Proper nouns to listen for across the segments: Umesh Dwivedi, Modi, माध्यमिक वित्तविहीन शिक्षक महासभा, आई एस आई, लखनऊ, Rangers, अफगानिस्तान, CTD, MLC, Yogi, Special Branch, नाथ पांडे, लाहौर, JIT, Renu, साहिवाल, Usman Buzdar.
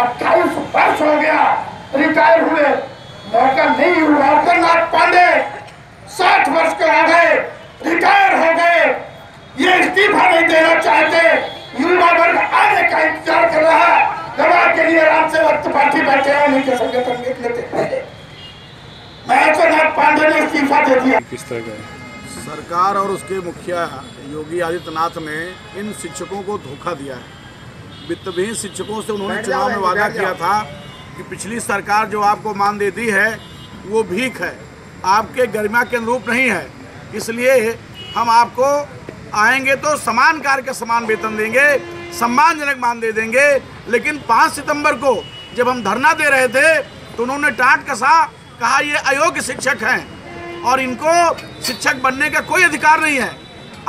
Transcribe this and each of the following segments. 28 वर्ष हो गया रिटायर हुए, मौका नहीं हुआ। नाथ पांडे 60 वर्ष के आ गए, रिटायर हो गए, ये इस्तीफा नहीं देना चाहते। युवा वर्ग आने का इंतजार कर रहा है, दबाव के लिए आराम से वक्त पार्टी बैठे हैं, उनके संगठन लेते। मैं तो नाथ पांडे ने इस्तीफा दे दिया। किस तरह का सरकार और उसके मुखिया योगी आदित्यनाथ ने इन शिक्षकों को धोखा दिया है। वित्तविहीन शिक्षकों से उन्होंने चुनाव में वादा किया था कि पिछली सरकार जो आपको मान देती है वो भीख है, आपके गरिमा के अनुरूप नहीं है, इसलिए हम आपको आएंगे तो समान कार्य का समान वेतन देंगे, सम्मानजनक मान दे देंगे। लेकिन 5 सितंबर को जब हम धरना दे रहे थे तो उन्होंने डांट कसा, कहा ये अयोग्य शिक्षक हैं और इनको शिक्षक बनने का कोई अधिकार नहीं है।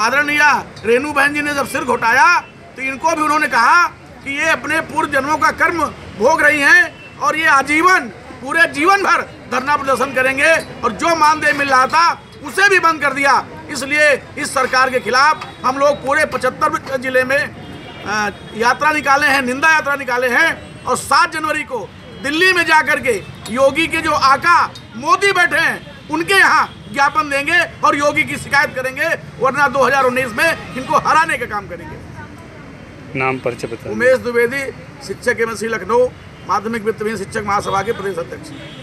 आदरणीय रेणु बहन जी ने जब सिर घोटाया तो इनको भी उन्होंने कहा कि ये अपने पूर्व जन्मों का कर्म भोग रही हैं और ये आजीवन पूरे जीवन भर धरना प्रदर्शन करेंगे और जो मानदेय मिल रहा था उसे भी बंद कर दिया। इसलिए इस सरकार के खिलाफ हम लोग पूरे 75 जिले में यात्रा निकाले हैं, निंदा यात्रा निकाले हैं और 7 जनवरी को दिल्ली में जा कर के योगी के जो आका मोदी बैठे हैं उनके यहाँ ज्ञापन देंगे और योगी की शिकायत करेंगे, वरना 2019 में इनको हराने का काम करेंगे। नाम परिचय बताओ। उमेश द्विवेदी, शिक्षक MLC लखनऊ, माध्यमिक वित्तविहीन शिक्षक महासभा के प्रदेश अध्यक्ष।